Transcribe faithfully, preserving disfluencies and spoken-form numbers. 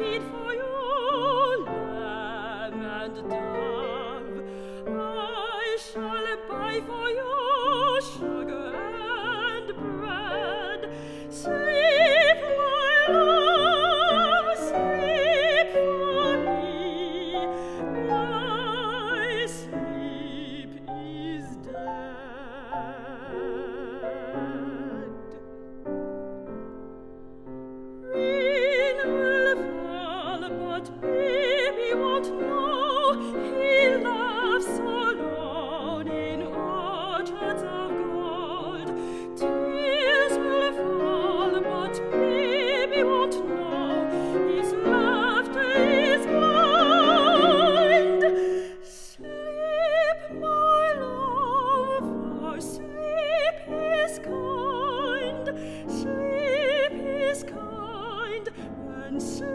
feed for you lamb and dove. I shall buy for you sugar and bread. Sleep, my love, sleep for me. My sleep is dead. Rain will fall, but baby won't know. He laughs alone in orchards of gold. Tears will fall, but baby won't know. His laughter is blind. Sleep, my love, for sleep is kind. Sleep is kind. When sleep